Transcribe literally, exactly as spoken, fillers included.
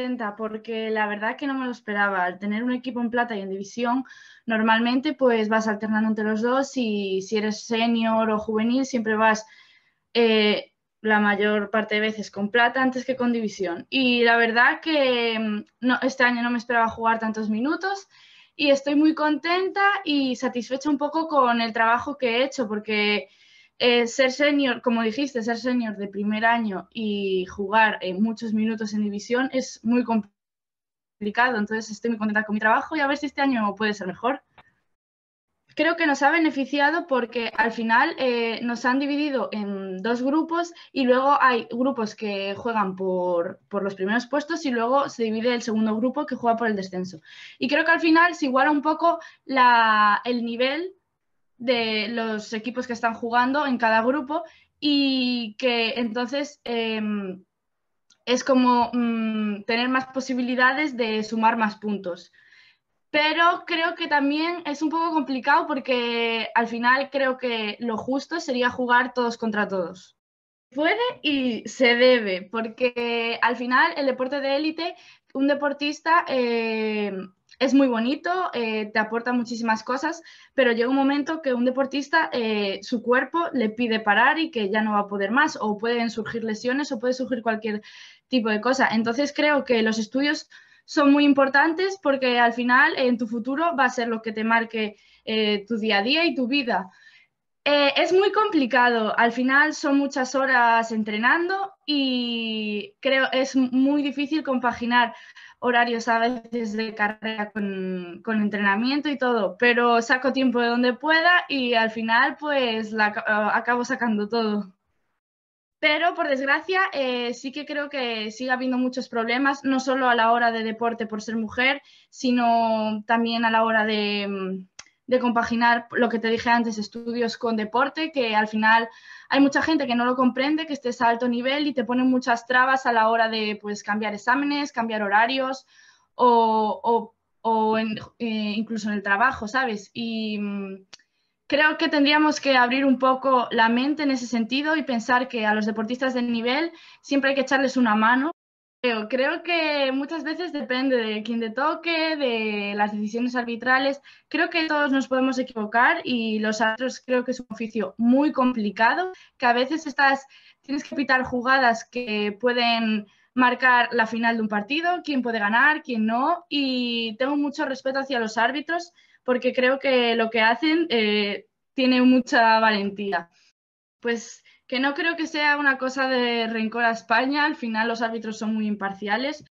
contenta porque la verdad es que no me lo esperaba. Al tener un equipo en plata y en división, normalmente pues vas alternando entre los dos y si eres senior o juvenil siempre vas eh, la mayor parte de veces con plata antes que con división. Y la verdad que no, este año no me esperaba jugar tantos minutos y estoy muy contenta y satisfecha un poco con el trabajo que he hecho porque... Eh, ser senior, como dijiste, ser senior de primer año y jugar eh, muchos minutos en división es muy complicado, entonces estoy muy contenta con mi trabajo y a ver si este año puede ser mejor. Creo que nos ha beneficiado porque al final eh, nos han dividido en dos grupos y luego hay grupos que juegan por, por los primeros puestos y luego se divide el segundo grupo que juega por el descenso. Y creo que al final se iguala un poco la, el nivel de los equipos que están jugando en cada grupo y que entonces eh, es como mm, tener más posibilidades de sumar más puntos. Pero creo que también es un poco complicado porque al final creo que lo justo sería jugar todos contra todos. Se puede y se debe porque al final el deporte de élite, un deportista... Eh, Es muy bonito, eh, te aporta muchísimas cosas, pero llega un momento que un deportista, eh, su cuerpo le pide parar y que ya no va a poder más, o pueden surgir lesiones o puede surgir cualquier tipo de cosa. Entonces creo que los estudios son muy importantes porque al final eh, en tu futuro va a ser lo que te marque eh, tu día a día y tu vida. Eh, es muy complicado, al final son muchas horas entrenando y creo es muy difícil compaginar horarios a veces de carrera con, con entrenamiento y todo, pero saco tiempo de donde pueda y al final pues la, uh, acabo sacando todo. Pero por desgracia eh, sí que creo que sigue habiendo muchos problemas, no solo a la hora de deporte por ser mujer, sino también a la hora de... de compaginar lo que te dije antes, estudios con deporte, que al final hay mucha gente que no lo comprende, que estés a alto nivel y te ponen muchas trabas a la hora de pues, cambiar exámenes, cambiar horarios o, o, o en, eh, incluso en el trabajo, ¿sabes? Y mmm, creo que tendríamos que abrir un poco la mente en ese sentido y pensar que a los deportistas de nivel siempre hay que echarles una mano. Creo que muchas veces depende de quién te toque, de las decisiones arbitrales. Creo que todos nos podemos equivocar y los árbitros creo que es un oficio muy complicado, que a veces estás, tienes que pitar jugadas que pueden marcar la final de un partido, quién puede ganar, quién no. Y tengo mucho respeto hacia los árbitros porque creo que lo que hacen eh, tiene mucha valentía. Pues... que no creo que sea una cosa de rencor a España, al final los árbitros son muy imparciales.